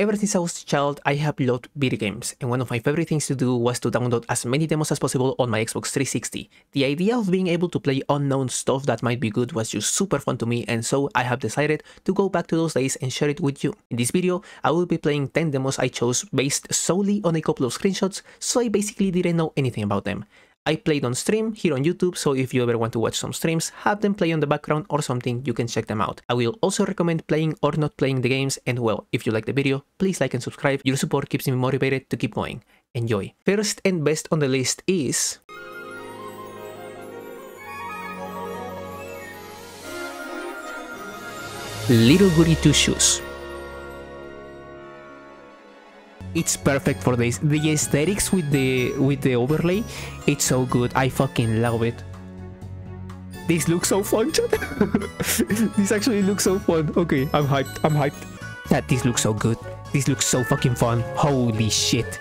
Ever since I was a child, I have loved video games, and one of my favorite things to do was to download as many demos as possible on my Xbox 360. The idea of being able to play unknown stuff that might be good was just super fun to me, and so I have decided to go back to those days and share it with you. In this video, I will be playing 10 demos I chose based solely on a couple of screenshots, so I basically didn't know anything about them. I played on stream here on YouTube, so if you ever want to watch some streams, have them play on the background or something, you can check them out. I will also recommend playing or not playing the games, and well, if you like the video, please like and subscribe. Your support keeps me motivated to keep going. Enjoy! First and best on the list is... Little Goody Two Shoes. It's perfect for this. The aesthetics with the overlay, it's so good. I fucking love it. This looks so fun, chat. This actually looks so fun. Okay, I'm hyped. That this looks so good. This looks so fucking fun. Holy shit.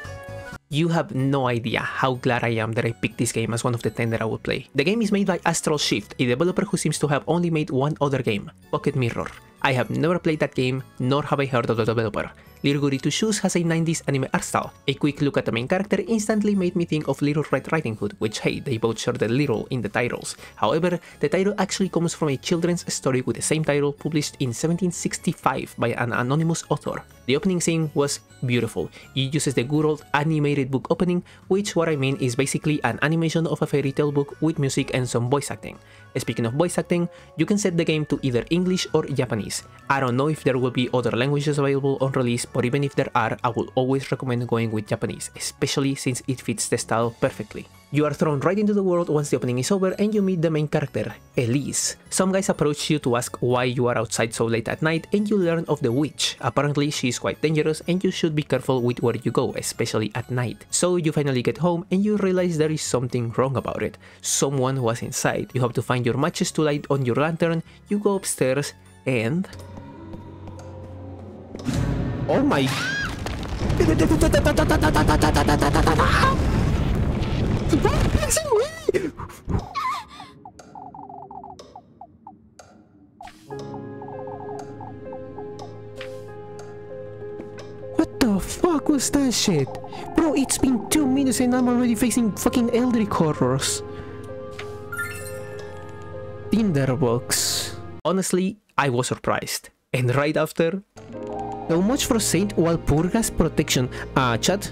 You have no idea how glad I am that I picked this game as one of the 10 that I will play. The game is made by Astral Shift, a developer who seems to have only made one other game, Pocket Mirror. I have never played that game, nor have I heard of the developer. Little Goody Two Shoes has a 90s anime art style. A quick look at the main character instantly made me think of Little Red Riding Hood, which hey, they both share the little in the titles. However, the title actually comes from a children's story with the same title published in 1765 by an anonymous author. The opening scene was beautiful. It uses the good old animated book opening, which what I mean is basically an animation of a fairy tale book with music and some voice acting. Speaking of voice acting, you can set the game to either English or Japanese. I don't know if there will be other languages available on release, but even if there are, I will always recommend going with Japanese, especially since it fits the style perfectly. You are thrown right into the world once the opening is over and you meet the main character, Elise. Some guys approach you to ask why you are outside so late at night, and you learn of the witch. Apparently she is quite dangerous and you should be careful with where you go, especially at night. So you finally get home and you realize there is something wrong about it. Someone was inside. You have to find your matches to light on your lantern, you go upstairs and... Oh my... What the fuck was that shit? Bro, it's been 2 minutes and I'm already facing fucking eldritch horrors. Tinderbox. Honestly, I was surprised. And right after... So much for Saint Walpurga's protection. Chat?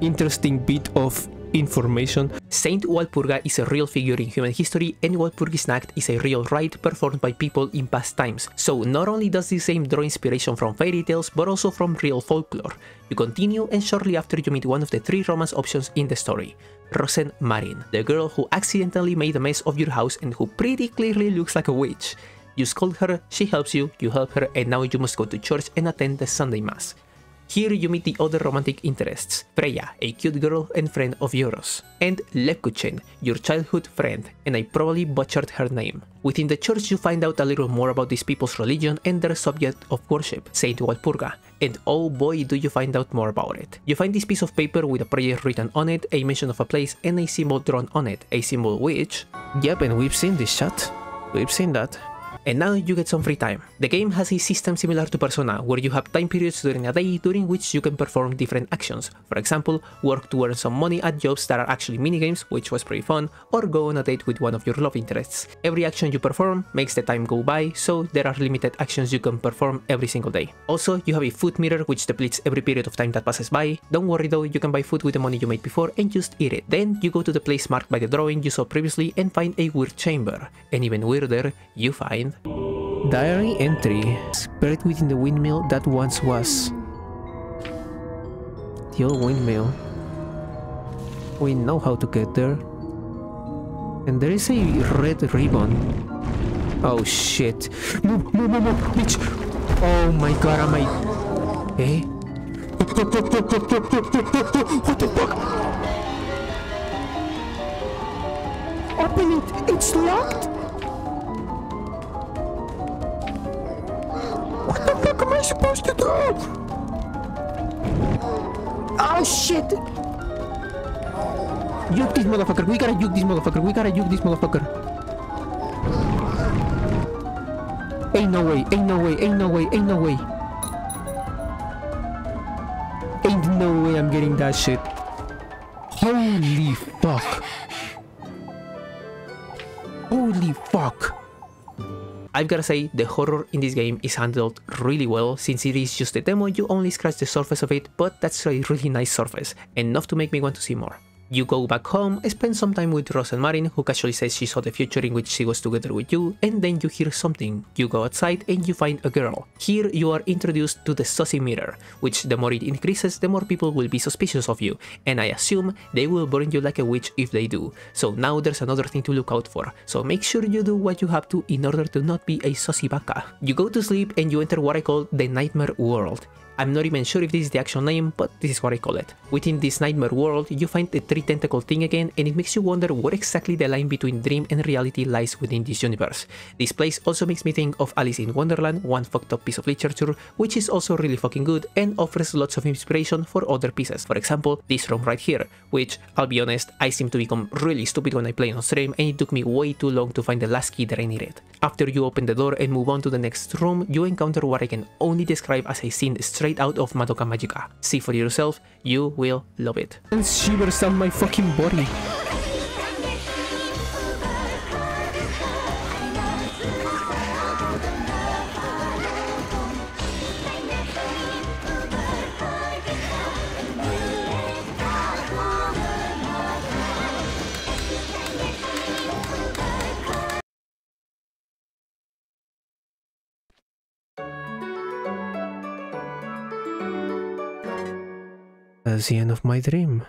Interesting bit of... information. Saint Walpurga is a real figure in human history, and Walpurgisnacht is a real rite performed by people in past times. So not only does this game draw inspiration from fairy tales, but also from real folklore. You continue, and shortly after you meet one of the three romance options in the story, Rosen Marin, the girl who accidentally made a mess of your house and who pretty clearly looks like a witch. You scold her, she helps you, you help her, and now you must go to church and attend the Sunday Mass. Here you meet the other romantic interests, Freya, a cute girl and friend of yours, and Lebkuchen, your childhood friend, and I probably butchered her name. Within the church you find out a little more about these people's religion and their subject of worship, Saint Walpurga, and oh boy do you find out more about it. You find this piece of paper with a prayer written on it, a mention of a place, and a symbol drawn on it, a symbol which... Yep, and we've seen this, chat. We've seen that. And now you get some free time. The game has a system similar to Persona, where you have time periods during a day during which you can perform different actions. For example, work to earn some money at jobs that are actually minigames, which was pretty fun, or go on a date with one of your love interests. Every action you perform makes the time go by, so there are limited actions you can perform every single day. Also, you have a food mirror which depletes every period of time that passes by. Don't worry though, you can buy food with the money you made before and just eat it. Then you go to the place marked by the drawing you saw previously and find a weird chamber. And even weirder, you find... Diary entry. Spirit within the windmill that once was. The old windmill. We know how to get there. And there is a red ribbon. Oh shit. Move, move, move, move, bitch. Oh my god, am I... Eh? What the fuck? Open it! It's locked! What the fuck am I supposed to do? Oh shit! Juke this motherfucker, we gotta juke this motherfucker, we gotta juke this motherfucker. Ain't no way, ain't no way, ain't no way, ain't no way. Ain't no way I'm getting that shit. Holy fuck. Holy fuck. I've gotta say, the horror in this game is handled really well. Since it is just a demo, you only scratch the surface of it, but that's a really nice surface, enough to make me want to see more. You go back home, spend some time with Rosen Marin, who casually says she saw the future in which she was together with you, and then you hear something. You go outside and you find a girl. Here you are introduced to the Sussy Mirror, which the more it increases, the more people will be suspicious of you, and I assume they will burn you like a witch if they do. So now there's another thing to look out for, so make sure you do what you have to in order to not be a Sussy Baka. You go to sleep and you enter what I call the Nightmare World. I'm not even sure if this is the actual name, but this is what I call it. Within this nightmare world, you find the three tentacle thing again, and it makes you wonder what exactly the line between dream and reality lies within this universe. This place also makes me think of Alice in Wonderland, one fucked up piece of literature, which is also really fucking good and offers lots of inspiration for other pieces. For example, this room right here, which, I'll be honest, I seem to become really stupid when I play on stream, and it took me way too long to find the last key that I needed. After you open the door and move on to the next room, you encounter what I can only describe as a scene straight out of Madoka Magica. See for yourself, you will love it. And shivers down my fucking body. That's the end of my dream.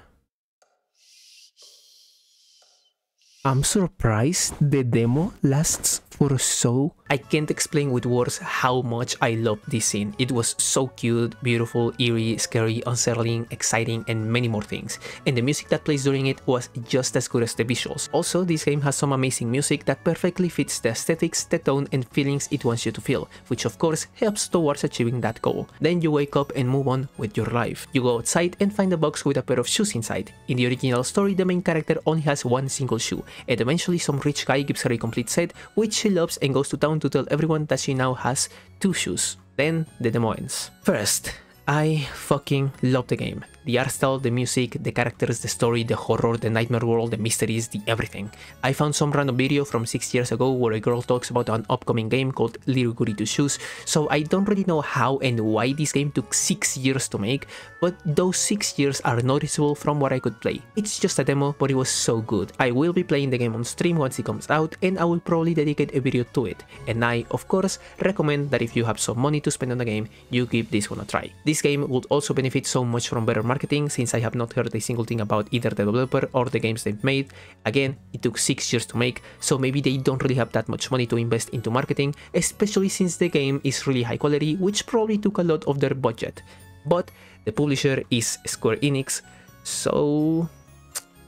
I'm surprised the demo lasts for so... I can't explain with words how much I loved this scene. It was so cute, beautiful, eerie, scary, unsettling, exciting, and many more things. And the music that plays during it was just as good as the visuals. Also, this game has some amazing music that perfectly fits the aesthetics, the tone, and feelings it wants you to feel, which of course helps towards achieving that goal. Then you wake up and move on with your life. You go outside and find a box with a pair of shoes inside. In the original story, the main character only has one single shoe, and eventually some rich guy gives her a complete set, which she loves, and goes to town to tell everyone that she now has two shoes. Then the demo ends. First, I fucking love the game. The artstyle, the music, the characters, the story, the horror, the nightmare world, the mysteries, the everything. I found some random video from 6 years ago where a girl talks about an upcoming game called Little Goody Two Shoes, so I don't really know how and why this game took 6 years to make, but those 6 years are noticeable from what I could play. It's just a demo, but it was so good. I will be playing the game on stream once it comes out, and I will probably dedicate a video to it, and I, of course, recommend that if you have some money to spend on the game, you give this one a try. This game would also benefit so much from better marketing, since I have not heard a single thing about either the developer or the games they've made. Again, it took 6 years to make, so maybe they don't really have that much money to invest into marketing, especially since the game is really high quality, which probably took a lot of their budget. But the publisher is Square Enix, so...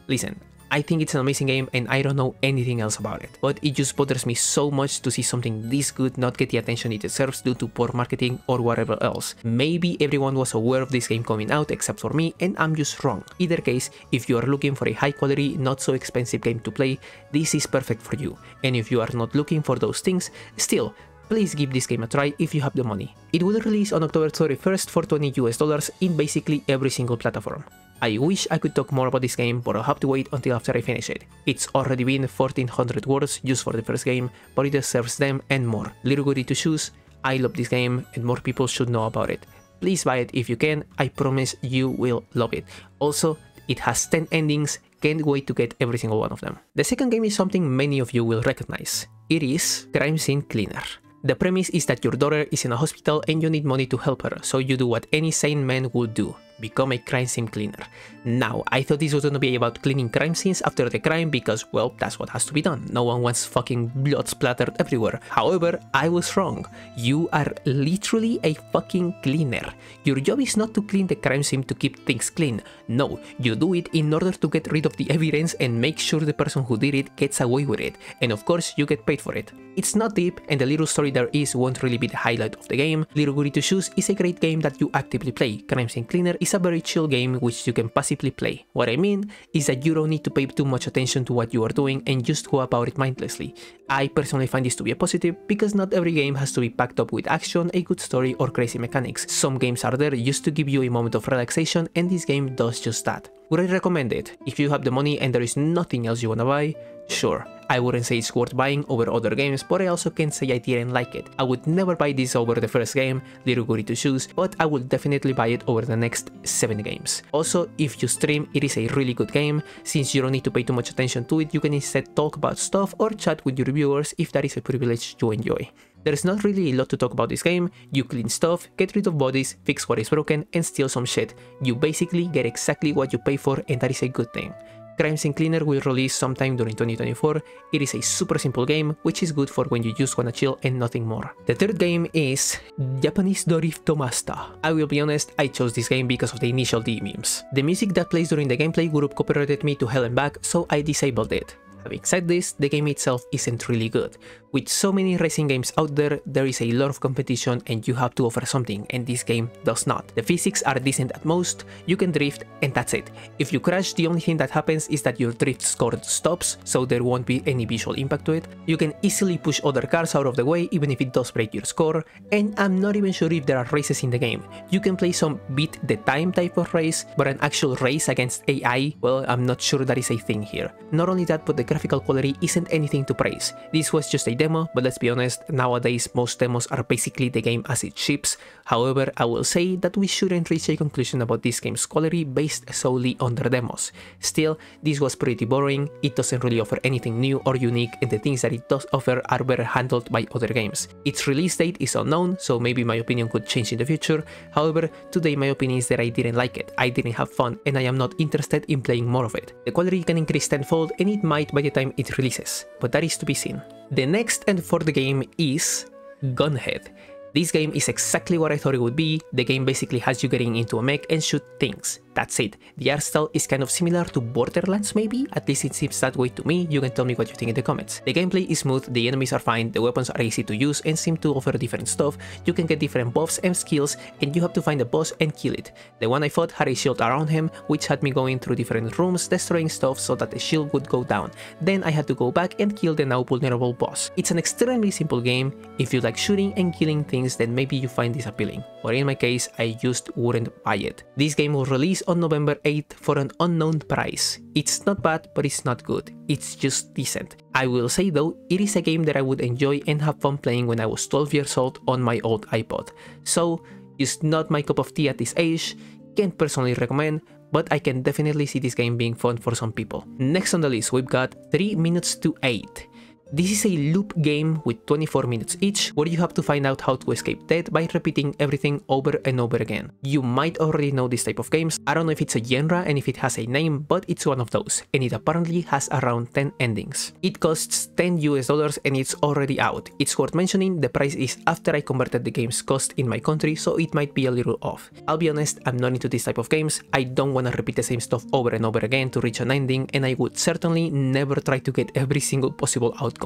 listen. I think it's an amazing game and I don't know anything else about it, but it just bothers me so much to see something this good not get the attention it deserves due to poor marketing or whatever else. Maybe everyone was aware of this game coming out except for me, and I'm just wrong. Either case, if you are looking for a high quality, not so expensive game to play, this is perfect for you. And if you are not looking for those things, still, please give this game a try if you have the money. It will release on October 31st for $20 in basically every single platform. I wish I could talk more about this game, but I'll have to wait until after I finish it. It's already been 1400 words just for the first game, but it deserves them and more. Little Goody Two Shoes, I love this game and more people should know about it. Please buy it if you can, I promise you will love it. Also, it has 10 endings, can't wait to get every single one of them. The second game is something many of you will recognize. It is Crime Scene Cleaner. The premise is that your daughter is in a hospital and you need money to help her, so you do what any sane man would do. Become a crime scene cleaner. Now, I thought this was gonna be about cleaning crime scenes after the crime because, well, that's what has to be done. No one wants fucking blood splattered everywhere. However, I was wrong. You are literally a fucking cleaner. Your job is not to clean the crime scene to keep things clean. No, you do it in order to get rid of the evidence and make sure the person who did it gets away with it. And of course, you get paid for it. It's not deep, and the little story there is won't really be the highlight of the game. Little Goody Two Shoes is a great game that you actively play. Crime Scene Cleaner is is a very chill game which you can passively play. What I mean is that you don't need to pay too much attention to what you are doing and just go about it mindlessly. I personally find this to be a positive, because not every game has to be packed up with action, a good story or crazy mechanics. Some games are there just to give you a moment of relaxation, and this game does just that. Would I recommend it? If you have the money and there is nothing else you wanna buy, sure. I wouldn't say it's worth buying over other games, but I also can't say I didn't like it. I would never buy this over the first game, Little Goody Two Shoes, but I would definitely buy it over the next 7 games. Also, if you stream, it is a really good game. Since you don't need to pay too much attention to it, you can instead talk about stuff or chat with your viewers if that is a privilege you enjoy. There's not really a lot to talk about this game. You clean stuff, get rid of bodies, fix what is broken, and steal some shit. You basically get exactly what you pay for, and that is a good thing. Crime Scene Cleaner will release sometime during 2024. It is a super simple game, which is good for when you just wanna chill and nothing more. The third game is Japanese Drift Master. I will be honest, I chose this game because of the Initial D memes. The music that plays during the gameplay would have copyrighted me to hell and back, so I disabled it. Having said this, the game itself isn't really good. With so many racing games out there, there is a lot of competition and you have to offer something, and this game does not. The physics are decent at most, you can drift, and that's it. If you crash, the only thing that happens is that your drift score stops, so there won't be any visual impact to it. You can easily push other cars out of the way even if it does break your score, and I'm not even sure if there are races in the game. You can play some beat the time type of race, but an actual race against AI, well, I'm not sure that is a thing here. Not only that, but the graphical quality isn't anything to praise. This was just a demo, but let's be honest, nowadays most demos are basically the game as it ships. However, I will say that we shouldn't reach a conclusion about this game's quality based solely on their demos. Still, this was pretty boring. It doesn't really offer anything new or unique, and the things that it does offer are better handled by other games. Its release date is unknown, so maybe my opinion could change in the future. However, today my opinion is that I didn't like it, I didn't have fun, and I am not interested in playing more of it. The quality can increase tenfold, and it might by the time it releases, but that is to be seen. The next and fourth game is Gunhead. This game is exactly what I thought it would be. The game basically has you getting into a mech and shoot things. That's it. The artstyle is kind of similar to Borderlands maybe, at least it seems that way to me. You can tell me what you think in the comments. The gameplay is smooth, the enemies are fine, the weapons are easy to use and seem to offer different stuff. You can get different buffs and skills, and you have to find a boss and kill it. The one I fought had a shield around him, which had me going through different rooms destroying stuff so that the shield would go down. Then I had to go back and kill the now vulnerable boss. It's an extremely simple game. If you like shooting and killing things, then maybe you find this appealing, but in my case I just wouldn't buy it. This game will release on November 8th for an unknown price. It's not bad, but it's not good, it's just decent. I will say though, it is a game that I would enjoy and have fun playing when I was 12 years old on my old iPod, so it's not my cup of tea at this age, can't personally recommend, but I can definitely see this game being fun for some people. Next on the list we've got 3 Minutes to 8. This is a loop game with 24 minutes each, where you have to find out how to escape death by repeating everything over and over again. You might already know this type of games. I don't know if it's a genre and if it has a name, but it's one of those, and it apparently has around 10 endings. It costs $10 and it's already out. It's worth mentioning, the price is after I converted the game's cost in my country, so it might be a little off. I'll be honest, I'm not into this type of games. I don't wanna repeat the same stuff over and over again to reach an ending, and I would certainly never try to get every single possible outcome.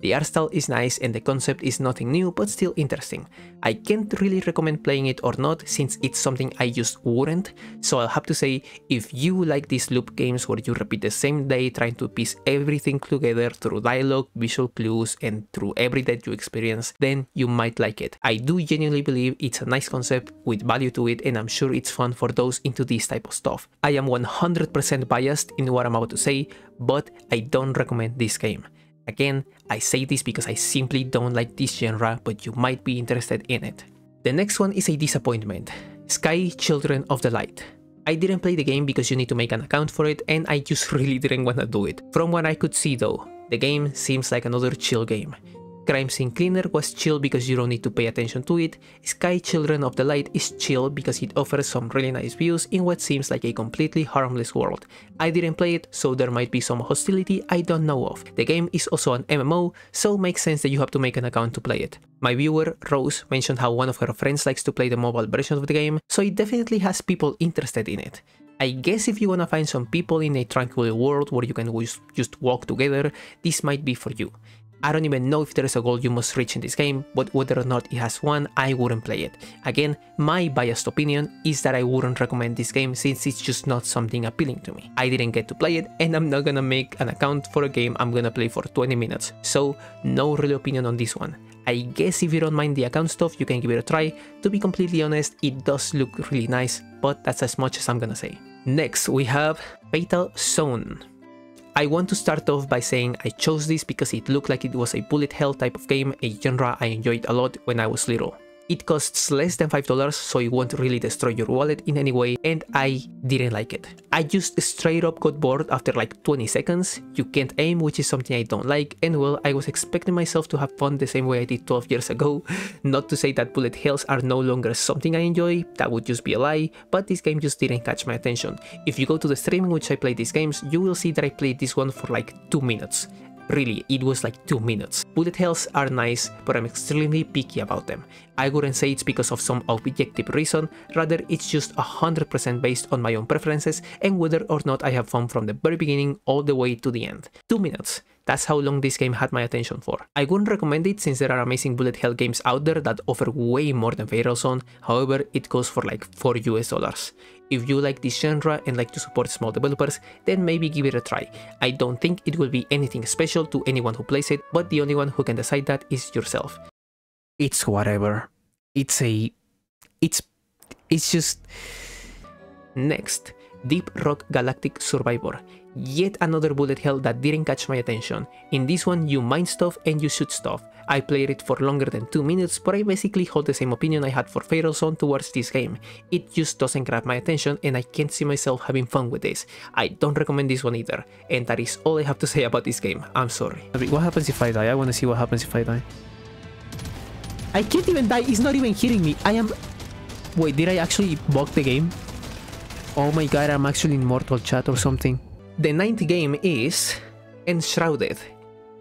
The artstyle is nice and the concept is nothing new, but still interesting. I can't really recommend playing it or not, since it's something I just wouldn't, so I'll have to say, if you like these loop games where you repeat the same day trying to piece everything together through dialogue, visual clues, and through every day you experience, then you might like it. I do genuinely believe it's a nice concept with value to it, and I'm sure it's fun for those into this type of stuff. I am 100% biased in what I'm about to say, but I don't recommend this game. Again, I say this because I simply don't like this genre, but you might be interested in it. The next one is a disappointment, Sky Children of the Light. I didn't play the game because you need to make an account for it, and I just really didn't wanna do it. From what I could see though, the game seems like another chill game. Crime Scene Cleaner was chill because you don't need to pay attention to it. Sky Children of the Light is chill because it offers some really nice views in what seems like a completely harmless world. I didn't play it, so there might be some hostility I don't know of. The game is also an MMO, so makes sense that you have to make an account to play it. My viewer, Rose, mentioned how one of her friends likes to play the mobile version of the game, so it definitely has people interested in it. I guess if you wanna find some people in a tranquil world where you can just walk together, this might be for you. I don't even know if there is a goal you must reach in this game, but whether or not it has one, I wouldn't play it. Again, my biased opinion is that I wouldn't recommend this game since it's just not something appealing to me. I didn't get to play it, and I'm not gonna make an account for a game I'm gonna play for 20 minutes, so no real opinion on this one. I guess if you don't mind the account stuff, you can give it a try. To be completely honest, it does look really nice, but that's as much as I'm gonna say. Next, we have Fatal Zone. I want to start off by saying I chose this because it looked like it was a bullet hell type of game, a genre I enjoyed a lot when I was little. It costs less than $5, so it won't really destroy your wallet in any way, and I didn't like it. I just straight up got bored after like 20 seconds, you can't aim, which is something I don't like, and well, I was expecting myself to have fun the same way I did 12 years ago. Not to say that bullet hells are no longer something I enjoy, that would just be a lie, but this game just didn't catch my attention. If you go to the stream in which I play these games, you will see that I played this one for like 2 minutes. Really, it was like 2 minutes. Bullet hells are nice, but I'm extremely picky about them. I wouldn't say it's because of some objective reason, rather it's just 100% based on my own preferences and whether or not I have fun from the very beginning all the way to the end. 2 minutes. That's how long this game had my attention for. I wouldn't recommend it since there are amazing bullet hell games out there that offer way more than Fatal Zone, however it goes for like $4 US. If you like this genre and like to support small developers, then maybe give it a try. I don't think it will be anything special to anyone who plays it, but the only one who can decide that is yourself. It's whatever. It's just... Next, Deep Rock Galactic Survivor. Yet another bullet hell that didn't catch my attention. In this one, you mine stuff and you shoot stuff. I played it for longer than 2 minutes, but I basically hold the same opinion I had for Fatal Zone towards this game. It just doesn't grab my attention and I can't see myself having fun with this. I don't recommend this one either. And that is all I have to say about this game. I'm sorry. What happens if I die? I want to see what happens if I die. I can't even die. It's not even hitting me. I am... Wait, did I actually bug the game? Oh my god, I'm actually in Mortal Chat or something. The ninth game is Enshrouded.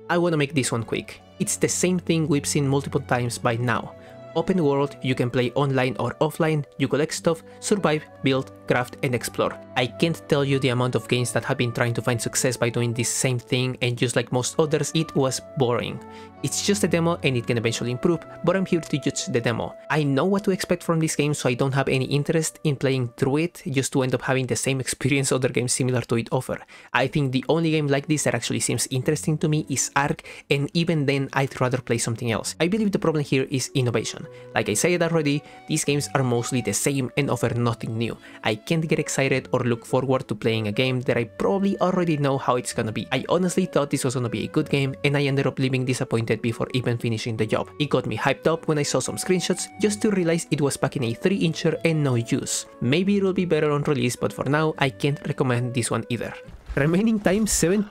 I want to make this one quick. It's the same thing we've seen multiple times by now. Open world, you can play online or offline, you collect stuff, survive, build, craft and explore. I can't tell you the amount of games that have been trying to find success by doing this same thing, and just like most others, it was boring. It's just a demo and it can eventually improve, but I'm here to judge the demo. I know what to expect from this game, so I don't have any interest in playing through it just to end up having the same experience other games similar to it offer. I think the only game like this that actually seems interesting to me is Ark, and even then I'd rather play something else. I believe the problem here is innovation. Like I said already, these games are mostly the same and offer nothing new. I can't get excited or look forward to playing a game that I probably already know how it's gonna be. I honestly thought this was gonna be a good game, and I ended up leaving disappointed before even finishing the job. It got me hyped up when I saw some screenshots just to realize it was back in a 3-incher and no use. Maybe it'll be better on release, but for now I can't recommend this one either. Remaining time 7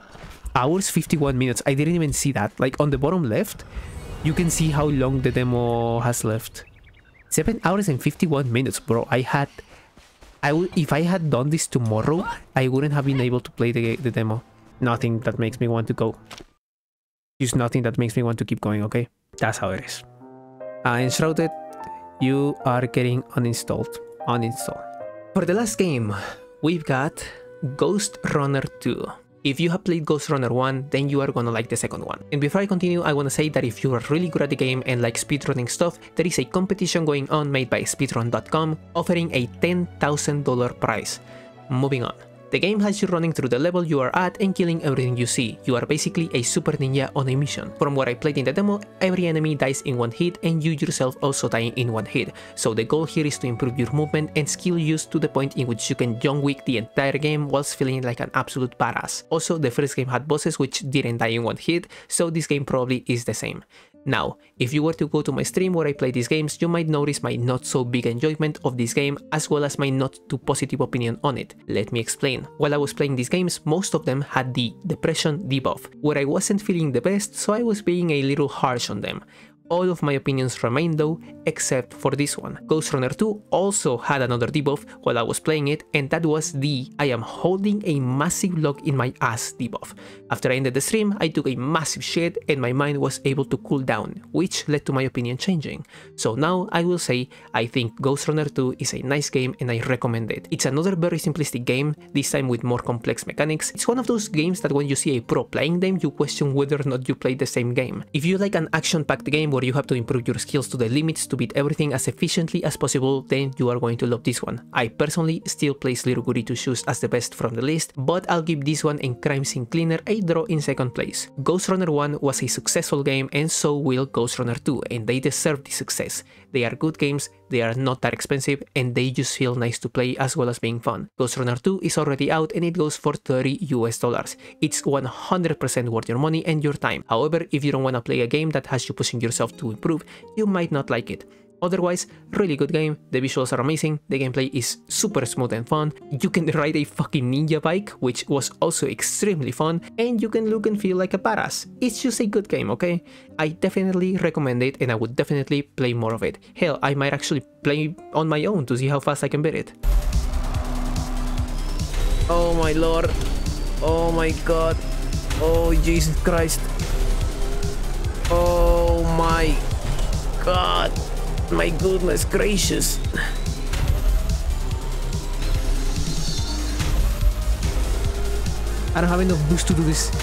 hours 51 minutes. I didn't even see that. Like on the bottom left you can see how long the demo has left. 7 hours and 51 minutes, bro. If I had done this tomorrow, I wouldn't have been able to play the demo. Nothing that makes me want to go. Just nothing that makes me want to keep going, okay? That's how it is. Enshrouded, you are getting uninstalled. Uninstall. For the last game, we've got Ghostrunner 2. If you have played Ghostrunner 1, then you are gonna like the second one. And before I continue, I wanna say that if you are really good at the game and like speedrunning stuff, there is a competition going on made by speedrun.com offering a $10,000 prize. Moving on. The game has you running through the level you are at and killing everything you see. You are basically a super ninja on a mission. From what I played in the demo, every enemy dies in one hit and you yourself also dying in one hit. So the goal here is to improve your movement and skill use to the point in which you can John Wick the entire game whilst feeling like an absolute badass. Also, the first game had bosses which didn't die in one hit, so this game probably is the same. Now, if you were to go to my stream where I play these games, you might notice my not so big enjoyment of this game as well as my not too positive opinion on it. Let me explain. While I was playing these games, most of them had the depression debuff, where I wasn't feeling the best, so I was being a little harsh on them. All of my opinions remain though, except for this one. Ghostrunner 2 also had another debuff while I was playing it, and that was the "I am holding a massive log in my ass" debuff. After I ended the stream, I took a massive shit and my mind was able to cool down, which led to my opinion changing. So now I will say I think Ghostrunner 2 is a nice game and I recommend it. It's another very simplistic game, this time with more complex mechanics. It's one of those games that when you see a pro playing them, you question whether or not you played the same game. If you like an action-packed game where you have to improve your skills to the limits to beat everything as efficiently as possible, then you are going to love this one. I personally still place Little Goody Two Shoes as the best from the list, but I'll give this one and Crime Scene Cleaner a draw in second place. Ghostrunner 1 was a successful game and so will Ghostrunner 2, and they deserve the success. They are good games, they are not that expensive, and they just feel nice to play as well as being fun. Ghostrunner 2 is already out and it goes for $30 US. It's 100% worth your money and your time. However, if you don't want to play a game that has you pushing yourself to improve, you might not like it. Otherwise, really good game, the visuals are amazing, the gameplay is super smooth and fun, you can ride a fucking ninja bike, which was also extremely fun, and you can look and feel like a badass. It's just a good game, okay? I definitely recommend it and I would definitely play more of it. Hell, I might actually play on my own to see how fast I can beat it. Oh my lord, oh my god, oh Jesus Christ, oh my god. My goodness gracious. I don't have enough boost to do this.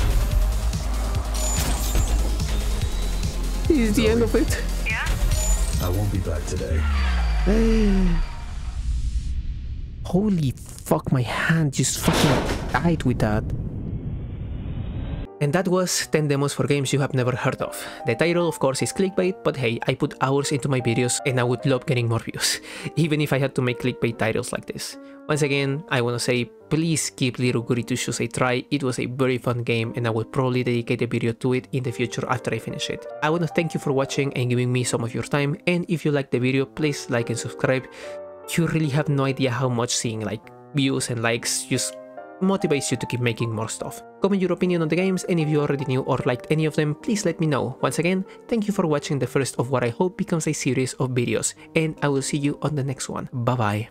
This is the end of it. Yeah. I won't be back today. Holy fuck, my hand just fucking died with that. And that was 10 demos for games you have never heard of. The title of course is clickbait, but hey, I put hours into my videos and I would love getting more views, even if I had to make clickbait titles like this. Once again, I wanna say please give Little Goody Two Shoes a try, it was a very fun game and I will probably dedicate a video to it in the future after I finish it. I wanna thank you for watching and giving me some of your time, and if you liked the video, please like and subscribe. You really have no idea how much seeing like views and likes just motivates you to keep making more stuff. Comment your opinion on the games, and if you already knew or liked any of them, please let me know. Once again, thank you for watching the first of what I hope becomes a series of videos, and I will see you on the next one. Bye bye.